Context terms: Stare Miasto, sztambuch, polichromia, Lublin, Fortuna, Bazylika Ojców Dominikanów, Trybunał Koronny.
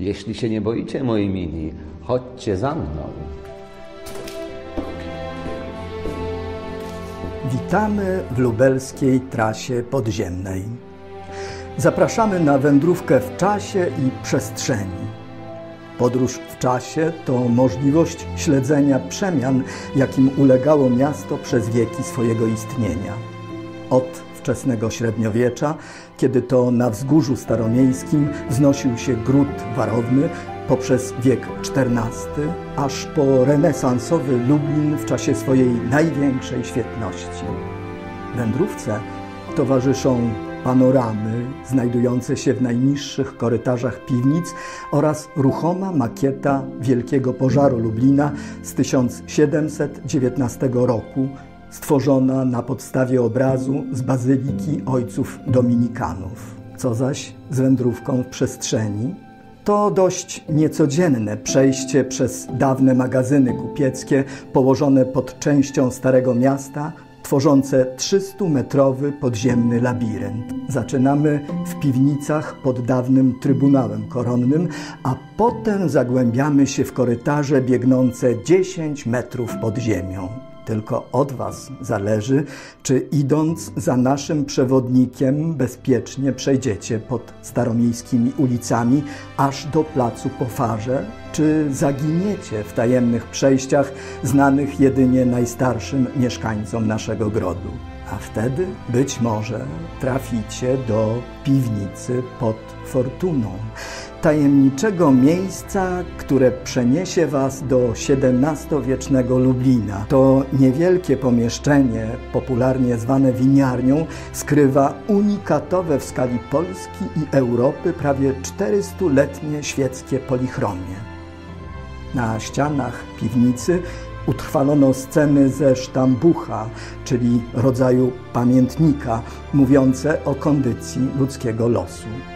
Jeśli się nie boicie, moi mili, chodźcie za mną. Witamy w lubelskiej trasie podziemnej. Zapraszamy na wędrówkę w czasie i przestrzeni. Podróż w czasie to możliwość śledzenia przemian, jakim ulegało miasto przez wieki swojego istnienia. Od wczesnego średniowiecza, kiedy to na Wzgórzu Staromiejskim wznosił się gród warowny, poprzez wiek XIV, aż po renesansowy Lublin w czasie swojej największej świetności. Wędrówce towarzyszą panoramy znajdujące się w najniższych korytarzach piwnic oraz ruchoma makieta Wielkiego Pożaru Lublina z 1719 roku, stworzona na podstawie obrazu z Bazyliki Ojców Dominikanów. Co zaś z wędrówką w przestrzeni? To dość niecodzienne przejście przez dawne magazyny kupieckie położone pod częścią Starego Miasta, tworzące 300-metrowy podziemny labirynt. Zaczynamy w piwnicach pod dawnym Trybunałem Koronnym, a potem zagłębiamy się w korytarze biegnące 10 metrów pod ziemią. Tylko od Was zależy, czy idąc za naszym przewodnikiem bezpiecznie przejdziecie pod staromiejskimi ulicami aż do placu po Farze, czy zaginiecie w tajemnych przejściach znanych jedynie najstarszym mieszkańcom naszego grodu. A wtedy być może traficie do piwnicy pod Fortuną, tajemniczego miejsca, które przeniesie Was do XVII-wiecznego Lublina. To niewielkie pomieszczenie, popularnie zwane winiarnią, skrywa unikatowe w skali Polski i Europy prawie 400-letnie świeckie polichromie. Na ścianach piwnicy utrwalono sceny ze sztambucha, czyli rodzaju pamiętnika, mówiące o kondycji ludzkiego losu.